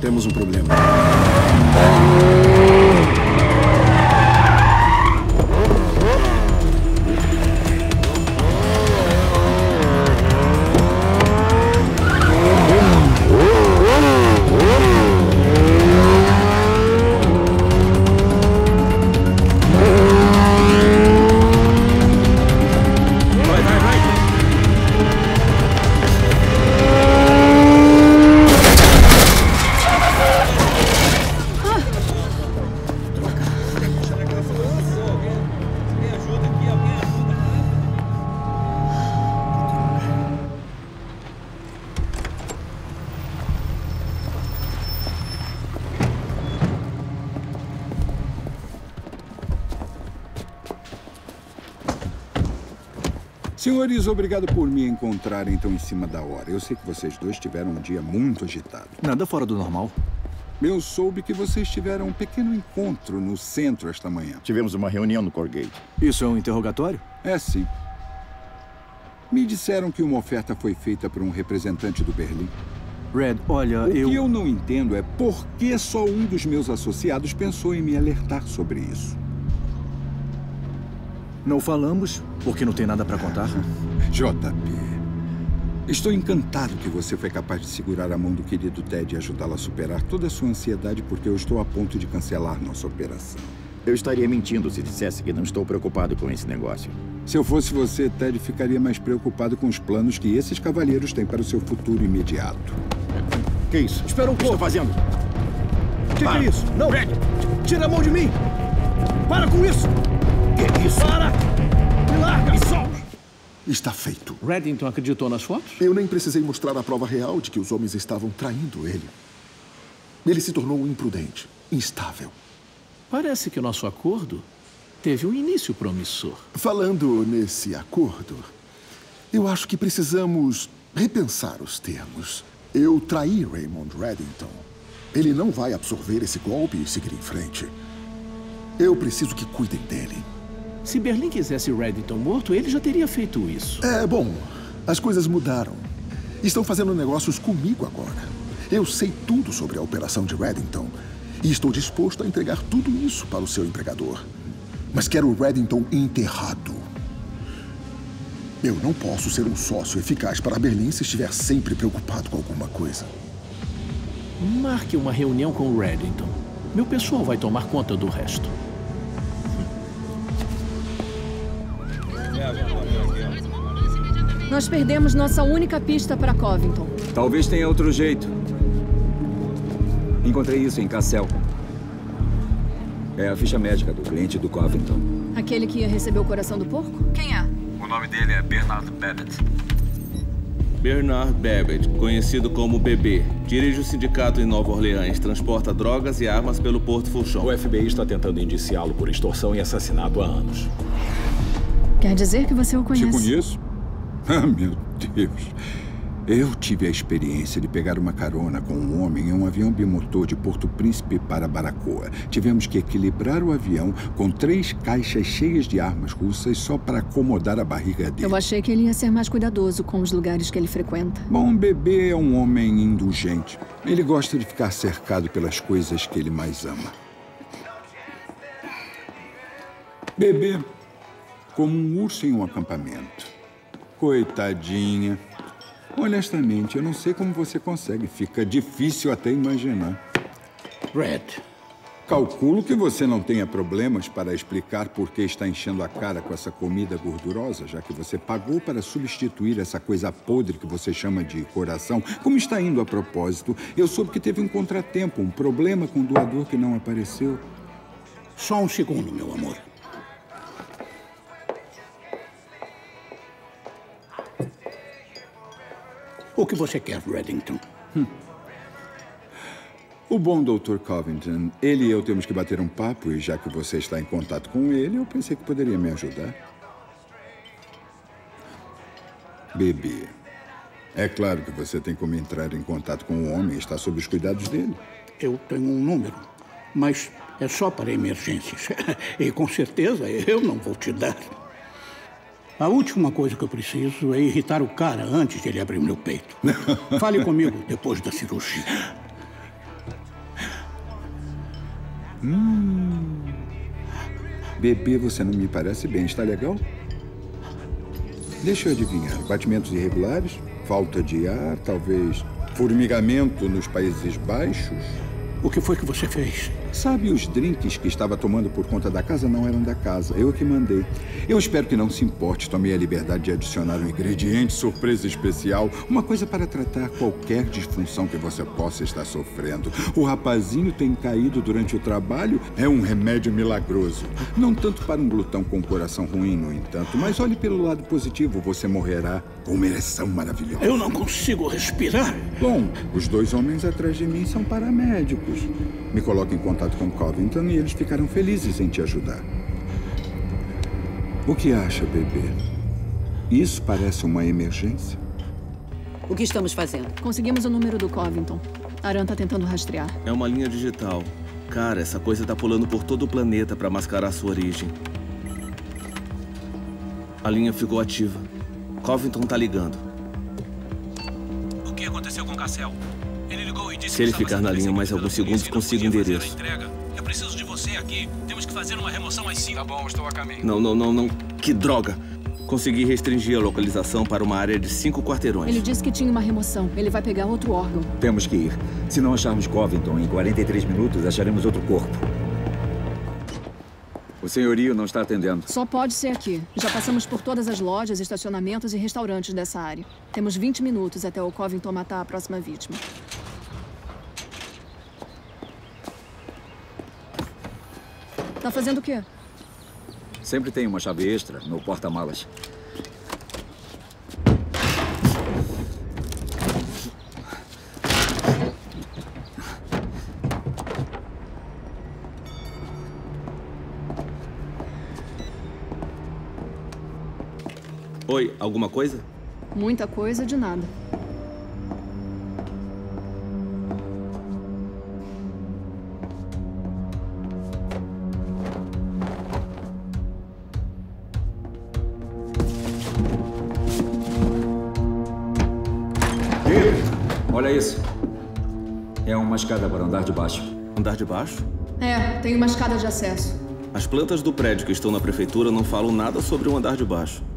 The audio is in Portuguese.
Temos um problema. Senhores, obrigado por me encontrarem tão em cima da hora. Eu sei que vocês dois tiveram um dia muito agitado. Nada fora do normal. Eu soube que vocês tiveram um pequeno encontro no centro esta manhã. Tivemos uma reunião no Corgate. Isso é um interrogatório? É, sim. Me disseram que uma oferta foi feita por um representante do Berlim. Red, olha, eu... O que eu não entendo é por que só um dos meus associados pensou em me alertar sobre isso. Não falamos... Porque não tem nada para contar? JP, estou encantado que você foi capaz de segurar a mão do querido Ted e ajudá-lo a superar toda a sua ansiedade, porque eu estou a ponto de cancelar nossa operação. Eu estaria mentindo se dissesse que não estou preocupado com esse negócio. Se eu fosse você, Ted, ficaria mais preocupado com os planos que esses cavalheiros têm para o seu futuro imediato. Que é isso? Espera um pouco. O que está fazendo? Que é isso? Não! Red. Tira a mão de mim! Para com isso! Que é isso? Para! Larga só! Está feito. Reddington acreditou nas fotos? Eu nem precisei mostrar a prova real de que os homens estavam traindo ele. Ele se tornou imprudente, instável. Parece que o nosso acordo teve um início promissor. Falando nesse acordo, eu acho que precisamos repensar os termos. Eu traí Raymond Reddington. Ele não vai absorver esse golpe e seguir em frente. Eu preciso que cuidem dele. Se Berlim quisesse Reddington morto, ele já teria feito isso. É, bom, as coisas mudaram. Estão fazendo negócios comigo agora. Eu sei tudo sobre a operação de Reddington e estou disposto a entregar tudo isso para o seu empregador. Mas quero o Reddington enterrado. Eu não posso ser um sócio eficaz para Berlim se estiver sempre preocupado com alguma coisa. Marque uma reunião com o Reddington. Meu pessoal vai tomar conta do resto. Nós perdemos nossa única pista para Covington. Talvez tenha outro jeito. Encontrei isso em Cassel. É a ficha médica do cliente do Covington. Aquele que ia receber o coração do porco? Quem é? O nome dele é Bernard Babbitt. Bernard Babbitt, conhecido como BB, dirige o sindicato em Nova Orleans, transporta drogas e armas pelo Porto Fulchon. O FBI está tentando indiciá-lo por extorsão e assassinato há anos. Quer dizer que você o conhece? Te conheço? Ah, meu Deus. Eu tive a experiência de pegar uma carona com um homem em um avião bimotor de Porto Príncipe para Baracoa. Tivemos que equilibrar o avião com 3 caixas cheias de armas russas só para acomodar a barriga dele. Eu achei que ele ia ser mais cuidadoso com os lugares que ele frequenta. Bom, o bebê é um homem indulgente. Ele gosta de ficar cercado pelas coisas que ele mais ama. Bebê... Como um urso em um acampamento. Coitadinha. Honestamente, eu não sei como você consegue. Fica difícil até imaginar. Red. Calculo que você não tenha problemas para explicar por que está enchendo a cara com essa comida gordurosa, já que você pagou para substituir essa coisa podre que você chama de coração. Como está indo a propósito? Eu soube que teve um contratempo, um problema com o doador que não apareceu. Só um segundo, meu amor. O que você quer, Reddington? O bom Dr. Covington, ele e eu temos que bater um papo, e já que você está em contato com ele, eu pensei que poderia me ajudar. Bebê, é claro que você tem como entrar em contato com o homem e estar sob os cuidados dele. Eu tenho um número, mas é só para emergências. E com certeza eu não vou te dar. A última coisa que eu preciso é irritar o cara antes de ele abrir meu peito. Fale comigo depois da cirurgia. Bebê, você não me parece bem, está legal? Deixa eu adivinhar, batimentos irregulares, falta de ar, talvez formigamento nos Países Baixos? O que foi que você fez? Sabe, os drinks que estava tomando por conta da casa não eram da casa. Eu que mandei. Eu espero que não se importe. Tomei a liberdade de adicionar um ingrediente surpresa especial. Uma coisa para tratar qualquer disfunção que você possa estar sofrendo. O rapazinho tem caído durante o trabalho. É um remédio milagroso. Não tanto para um glutão com um coração ruim, no entanto. Mas olhe pelo lado positivo. Você morrerá com uma ereção maravilhosa. Eu não consigo respirar. Bom, os dois homens atrás de mim são paramédicos. Me coloque em contato com Covington e eles ficarão felizes em te ajudar. O que acha, bebê? Isso parece uma emergência? O que estamos fazendo? Conseguimos o número do Covington. Aran está tentando rastrear. É uma linha digital. Cara, essa coisa tá pulando por todo o planeta para mascarar sua origem. A linha ficou ativa. Covington tá ligando. O que aconteceu com Cassel? Ele ligou e disse se ele ficar na linha mais alguns segundos, consigo o endereço. Eu preciso de você aqui. Temos que fazer uma remoção às 5. Tá bom, estou a caminho. Não. Que droga. Consegui restringir a localização para uma área de 5 quarteirões. Ele disse que tinha uma remoção. Ele vai pegar outro órgão. Temos que ir. Se não acharmos Covington em 43 minutos, acharemos outro corpo. O senhorio não está atendendo. Só pode ser aqui. Já passamos por todas as lojas, estacionamentos e restaurantes dessa área. Temos 20 minutos até o Covington matar a próxima vítima. Tá fazendo o quê? Sempre tem uma chave extra no porta-malas. Oi, alguma coisa? Muita coisa de nada. Olha isso. É uma escada para andar de baixo. Andar de baixo? É, tem uma escada de acesso. As plantas do prédio que estão na prefeitura não falam nada sobre o andar de baixo.